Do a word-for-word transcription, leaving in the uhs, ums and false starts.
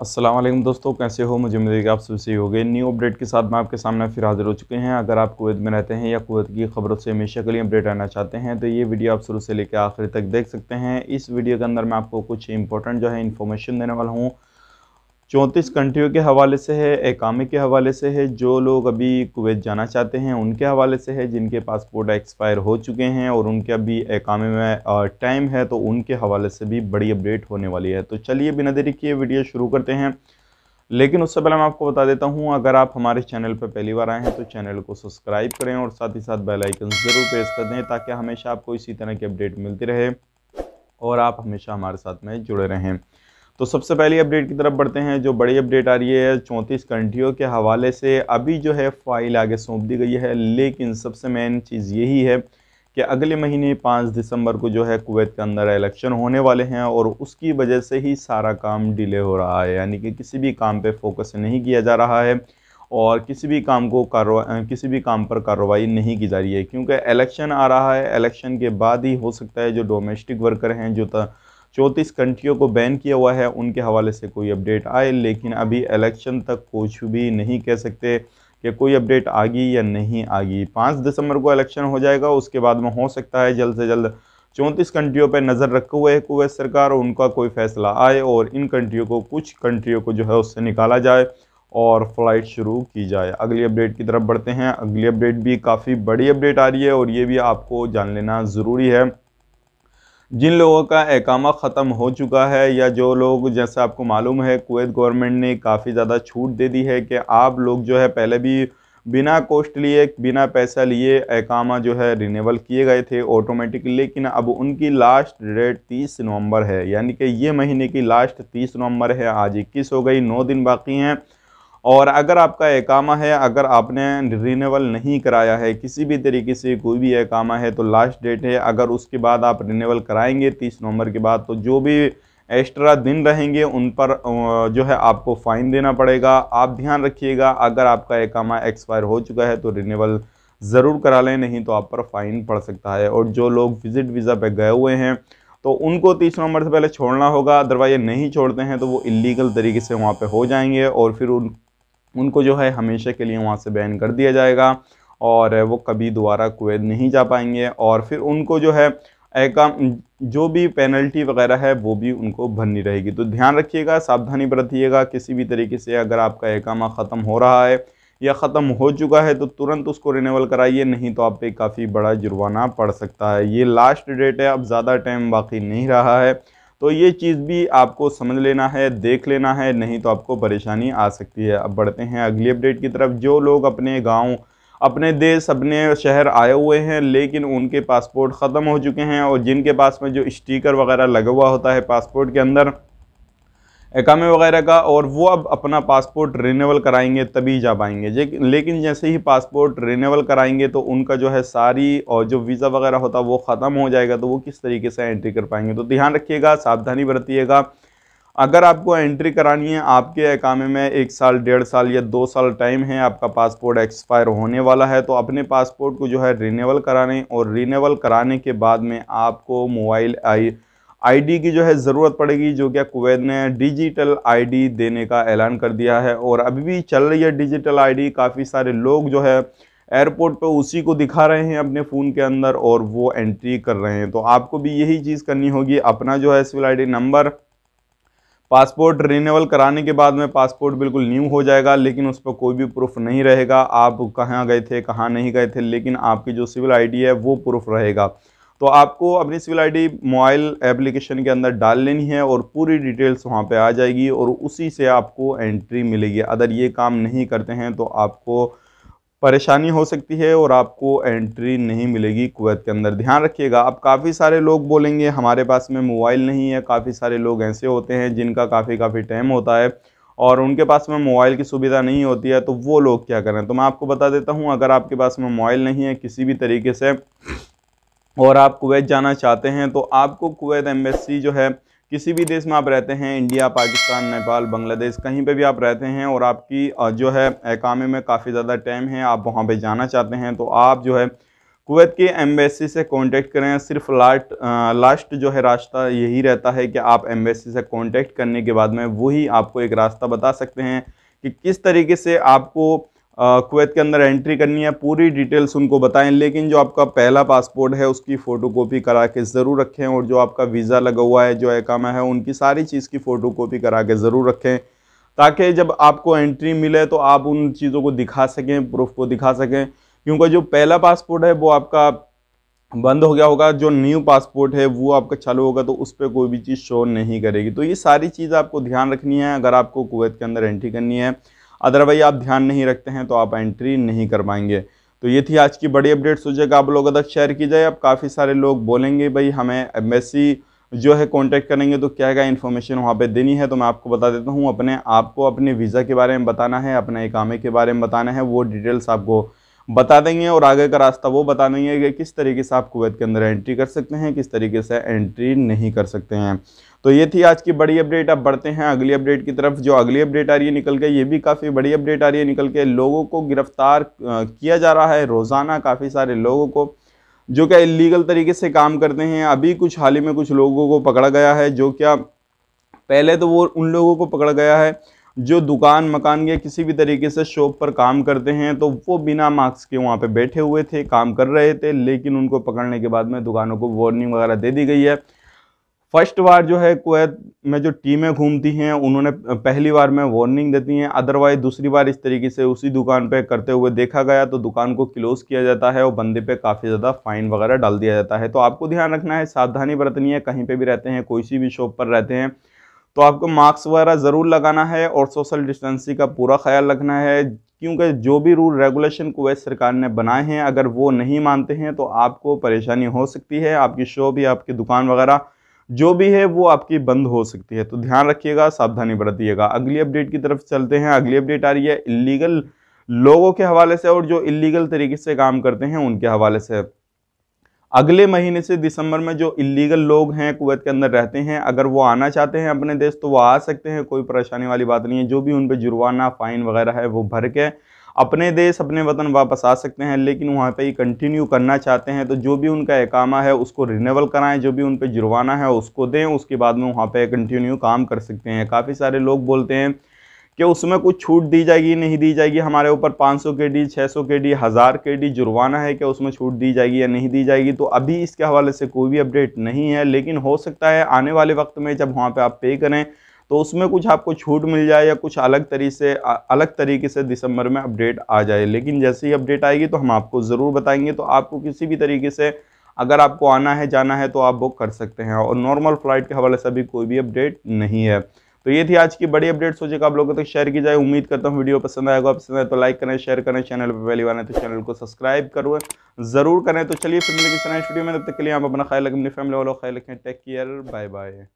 अस्सलाम वालेकुम दोस्तों, कैसे हो? मुझे उम्मीद आप सबसे हो गए। न्यू अपडेट के साथ मैं आपके सामने फिर हाजिर हो चुके हैं। अगर आप कुवैत में रहते हैं या कुवैत की खबरों से हमेशा के लिए अपडेट आना चाहते हैं तो ये वीडियो आप शुरू से लेकर आखिर तक देख सकते हैं। इस वीडियो के अंदर मैं आपको कुछ इंपॉर्टेंट जो है इन्फॉर्मेशन देने वाला हूँ। चौंतीस कंट्रियों के हवाले से है, एकामे के हवाले से है, जो लोग अभी कुवैत जाना चाहते हैं उनके हवाले से है, जिनके पासपोर्ट एक्सपायर हो चुके हैं और उनके अभी एकामे में टाइम है तो उनके हवाले से भी बड़ी अपडेट होने वाली है। तो चलिए बिना देरी किए वीडियो शुरू करते हैं, लेकिन उससे पहले मैं आपको बता देता हूँ, अगर आप हमारे चैनल पर पहली बार आए हैं तो चैनल को सब्सक्राइब करें और साथ ही साथ बेल आइकन ज़रूर प्रेस कर दें ताकि हमेशा आपको इसी तरह की अपडेट मिलती रहे और आप हमेशा हमारे साथ में जुड़े रहें। तो सबसे पहली अपडेट की तरफ बढ़ते हैं। जो बड़ी अपडेट आ रही है चौंतीस कंट्रियों के हवाले से, अभी जो है फाइल आगे सौंप दी गई है, लेकिन सबसे मेन चीज़ यही है कि अगले महीने पाँच दिसंबर को जो है कुवैत के अंदर इलेक्शन होने वाले हैं और उसकी वजह से ही सारा काम डिले हो रहा है, यानी कि किसी भी काम पे फोकस नहीं किया जा रहा है और किसी भी काम को कार्रवाई किसी भी काम पर कार्रवाई नहीं की जा रही है, क्योंकि इलेक्शन आ रहा है। इलेक्शन के बाद ही हो सकता है जो डोमेस्टिक वर्कर हैं, जो चौंतीस कंट्रियों को बैन किया हुआ है, उनके हवाले से कोई अपडेट आए, लेकिन अभी इलेक्शन तक कुछ भी नहीं कह सकते कि कोई अपडेट आ गई या नहीं आ गई। पाँच दिसंबर को इलेक्शन हो जाएगा, उसके बाद में हो सकता है जल्द से जल्द चौंतीस कंट्रियों पर नज़र रखे हुए है कुवैत सरकार, उनका कोई फैसला आए और इन कंट्रियों को कुछ कंट्रियों को जो है उससे निकाला जाए और फ्लाइट शुरू की जाए। अगली अपडेट की तरफ बढ़ते हैं। अगली अपडेट भी काफ़ी बड़ी अपडेट आ रही है और ये भी आपको जान लेना ज़रूरी है। जिन लोगों का एकामा ख़त्म हो चुका है या जो लोग, जैसे आपको मालूम है कुवैत गवर्नमेंट ने काफ़ी ज़्यादा छूट दे दी है कि आप लोग जो है पहले भी बिना कॉस्ट लिए बिना पैसा लिए एकामा जो है रिन्यूअल किए गए थे ऑटोमेटिक, लेकिन अब उनकी लास्ट डेट तीस नवंबर है, यानी कि ये महीने की लास्ट तीस नवंबर है। आज इक्कीस हो गई, नौ दिन बाकी हैं। और अगर आपका एकामा है, अगर आपने रिन्यूअल नहीं कराया है किसी भी तरीके से, कोई भी एकामा है तो लास्ट डेट है, अगर उसके बाद आप रिन्यूअल कराएंगे तीस नवंबर के बाद तो जो भी एक्स्ट्रा दिन रहेंगे उन पर जो है आपको फ़ाइन देना पड़ेगा। आप ध्यान रखिएगा, अगर आपका एकामा एक्सपायर हो चुका है तो रिन्यूअल ज़रूर करा लें, नहीं तो आप पर फ़ाइन पड़ सकता है। और जो लोग विज़िट वीज़ा पर गए हुए हैं तो उनको तीस नवंबर से पहले छोड़ना होगा, अदरवाइज नहीं छोड़ते हैं तो वो इलीगल तरीके से वहाँ पर हो जाएंगे और फिर उन उनको जो है हमेशा के लिए वहाँ से बैन कर दिया जाएगा और वो कभी दोबारा कुवैत नहीं जा पाएंगे। और फिर उनको जो है एक जो भी पेनल्टी वगैरह है वो भी उनको भरनी रहेगी। तो ध्यान रखिएगा, सावधानी बरतिएगा किसी भी तरीके से। अगर आपका एकामा ख़त्म हो रहा है या ख़त्म हो चुका है तो तुरंत उसको रिन्यूअल कराइए, नहीं तो आप पे काफ़ी बड़ा जुर्माना पड़ सकता है। ये लास्ट डेट है, अब ज़्यादा टाइम बाकी नहीं रहा है, तो ये चीज़ भी आपको समझ लेना है, देख लेना है, नहीं तो आपको परेशानी आ सकती है। अब बढ़ते हैं अगली अपडेट की तरफ। जो लोग अपने गांव, अपने देश, अपने शहर आए हुए हैं लेकिन उनके पासपोर्ट ख़त्म हो चुके हैं और जिनके पास में जो स्टिकर वगैरह लगा हुआ होता है पासपोर्ट के अंदर एकामे वगैरह का, और वो अब अपना पासपोर्ट रिन्यूअल कराएंगे तभी जा पाएंगे। लेकिन जैसे ही पासपोर्ट रिन्यूअल कराएंगे तो उनका जो है सारी और जो वीज़ा वगैरह होता है वो ख़त्म हो जाएगा, तो वो किस तरीके से एंट्री कर पाएंगे। तो ध्यान रखिएगा, सावधानी बरतिएगा। अगर आपको एंट्री करानी है, आपके एकामे में एक साल डेढ़ साल या दो साल टाइम है, आपका पासपोर्ट एक्सपायर होने वाला है, तो अपने पासपोर्ट को जो है रिन्यूअल कराने और रिन्यूअल कराने के बाद में आपको मोबाइल आई आईडी की जो है ज़रूरत पड़ेगी, जो क्या कुवैत ने डिजिटल आईडी देने का ऐलान कर दिया है और अभी भी चल रही है डिजिटल आईडी। काफ़ी सारे लोग जो है एयरपोर्ट पे उसी को दिखा रहे हैं अपने फ़ोन के अंदर और वो एंट्री कर रहे हैं। तो आपको भी यही चीज़ करनी होगी, अपना जो है civil ID number passport renewal कराने के बाद में पासपोर्ट बिल्कुल न्यू हो जाएगा, लेकिन उस पर कोई भी प्रूफ नहीं रहेगा, आप कहाँ गए थे कहाँ नहीं गए थे, लेकिन आपकी जो सिविल आईडी है वो प्रूफ रहेगा। तो आपको अपनी सिविल आईडी मोबाइल एप्लीकेशन के अंदर डाल लेनी है और पूरी डिटेल्स वहाँ पे आ जाएगी और उसी से आपको एंट्री मिलेगी। अगर ये काम नहीं करते हैं तो आपको परेशानी हो सकती है और आपको एंट्री नहीं मिलेगी कुवैत के अंदर, ध्यान रखिएगा। अब काफ़ी सारे लोग बोलेंगे हमारे पास में मोबाइल नहीं है, काफ़ी सारे लोग ऐसे होते हैं जिनका काफ़ी काफ़ी टाइम होता है और उनके पास में मोबाइल की सुविधा नहीं होती है, तो वो लोग क्या करें। तो मैं आपको बता देता हूँ, अगर आपके पास में मोबाइल नहीं है किसी भी तरीके से और आप कुवैत जाना चाहते हैं तो आपको कुवैत एम्बेसी जो है, किसी भी देश में आप रहते हैं, इंडिया, पाकिस्तान, नेपाल, बांग्लादेश, कहीं पे भी आप रहते हैं और आपकी जो है एकामे में काफ़ी ज़्यादा टाइम है, आप वहाँ पे जाना चाहते हैं, तो आप जो है कुवैत की एम्बेसी से कांटेक्ट करें। सिर्फ लास्ट लास्ट जो है रास्ता यही रहता है कि आप एम्बेसी से कांटेक्ट करने के बाद में वही आपको एक रास्ता बता सकते हैं कि किस तरीके से आपको कुवैत के अंदर एंट्री करनी है। पूरी डिटेल्स उनको बताएं, लेकिन जो आपका पहला पासपोर्ट है उसकी फ़ोटोकॉपी करा के ज़रूर रखें, और जो आपका वीज़ा लगा हुआ है, जो एकामा है, उनकी सारी चीज़ की फ़ोटोकॉपी करा के ज़रूर रखें, ताकि जब आपको एंट्री मिले तो आप उन चीज़ों को दिखा सकें, प्रूफ को दिखा सकें। क्योंकि जो पहला पासपोर्ट है वो आपका बंद हो गया होगा, जो न्यू पासपोर्ट है वो आपका चालू होगा, तो उस पर कोई भी चीज़ शो नहीं करेगी। तो ये सारी चीज़ आपको ध्यान रखनी है अगर आपको कुवैत के अंदर एंट्री करनी है। अदरवाइज आप ध्यान नहीं रखते हैं तो आप एंट्री नहीं कर पाएंगे। तो ये थी आज की बड़ी अपडेट, सोचिएगा आप लोगों तक शेयर की जाए। अब काफ़ी सारे लोग बोलेंगे भाई हमें एम्बेसी जो है कांटेक्ट करेंगे तो क्या क्या इन्फॉर्मेशन वहाँ पे देनी है, तो मैं आपको बता देता हूँ। अपने आपको अपने वीज़ा के बारे में बताना है, अपने इकामे के बारे में बताना है, वो डिटेल्स आपको बता देंगे, और आगे का रास्ता वो बता देंगे कि किस तरीके से आप कुवैत के अंदर एंट्री कर सकते हैं, किस तरीके से एंट्री नहीं कर सकते हैं। तो ये थी आज की बड़ी अपडेट। अब बढ़ते हैं अगली अपडेट की तरफ। जो अगली अपडेट आ रही है निकल के, ये भी काफ़ी बड़ी अपडेट आ रही है निकल के। लोगों को गिरफ्तार किया जा रहा है रोज़ाना, काफ़ी सारे लोगों को जो क्या इलीगल तरीके से काम करते हैं। अभी कुछ हाल ही में कुछ लोगों को पकड़ा गया है, जो क्या पहले तो वो उन लोगों को पकड़ा गया है जो दुकान मकान या किसी भी तरीके से शॉप पर काम करते हैं, तो वो बिना मास्क के वहाँ पे बैठे हुए थे, काम कर रहे थे, लेकिन उनको पकड़ने के बाद में दुकानों को वार्निंग वगैरह दे दी गई है। फर्स्ट बार जो है कुवैत में जो टीमें घूमती हैं उन्होंने पहली बार में वार्निंग देती हैं, अदरवाइज दूसरी बार इस तरीके से उसी दुकान पे करते हुए देखा गया तो दुकान को क्लोज़ किया जाता है और बंदे पे काफ़ी ज़्यादा फ़ाइन वगैरह डाल दिया जाता है। तो आपको ध्यान रखना है, सावधानी बरतनी है। कहीं पर भी रहते हैं, कोई सी भी शॉप पर रहते हैं, तो आपको मास्क वगैरह ज़रूर लगाना है और सोशल डिस्टेंसिंग का पूरा ख्याल रखना है, क्योंकि जो भी रूल रेगुलेशन कुवैत सरकार ने बनाए हैं अगर वो नहीं मानते हैं तो आपको परेशानी हो सकती है। आपकी शॉप या आपकी दुकान वगैरह जो भी है वो आपकी बंद हो सकती है, तो ध्यान रखिएगा, सावधानी बरतिएगा। अगली अपडेट की तरफ चलते हैं। अगली अपडेट आ रही है इलीगल लोगों के हवाले से और जो इलीगल तरीके से काम करते हैं उनके हवाले से। अगले महीने से दिसंबर में जो इलीगल लोग हैं कुवैत के अंदर रहते हैं, अगर वो आना चाहते हैं अपने देश तो वो आ सकते हैं, कोई परेशानी वाली बात नहीं है। जो भी उन पर जुर्माना फ़ाइन वगैरह है वो भर के अपने देश अपने वतन वापस आ सकते हैं, लेकिन वहाँ पे ही कंटिन्यू करना चाहते हैं तो जो भी उनका एकामा है उसको रिन्यूअल कराएं, जो भी उन पर जुर्माना है उसको दें, उसके बाद में वहाँ पे कंटिन्यू काम कर सकते हैं। काफ़ी सारे लोग बोलते हैं कि उसमें कुछ छूट दी जाएगी, नहीं दी जाएगी, हमारे ऊपर पाँच सौ के डी छः सौ के डी हज़ार के डी जुर्माना है, क्या उसमें छूट दी जाएगी या नहीं दी जाएगी। तो अभी इसके हवाले से कोई भी अपडेट नहीं है, लेकिन हो सकता है आने वाले वक्त में जब वहाँ पर आप पे करें तो उसमें कुछ आपको छूट मिल जाए या कुछ अलग तरीके से अलग तरीके से दिसंबर में अपडेट आ जाए। लेकिन जैसे ही अपडेट आएगी तो हम आपको ज़रूर बताएंगे। तो आपको किसी भी तरीके से अगर आपको आना है जाना है तो आप बुक कर सकते हैं, और नॉर्मल फ़्लाइट के हवाले से अभी कोई भी अपडेट नहीं है। तो ये थी आज की बड़ी अपडेट, सोचिएगा आप लोगों तक शेयर की जाए। उम्मीद करता हूँ वीडियो पसंद आएगा, पसंद आए तो लाइक करें, शेयर करें, चैनल पर पहली बार है तो चैनल को सब्सक्राइब करो ज़रूर करें। तो चलिए फिर मिलते हैं नेक्स्ट वीडियो में, तब तक के लिए आप अपना ख्याल रखें, अपनी फैमिली वालों का ख्याल रखें। Take care, bye bye.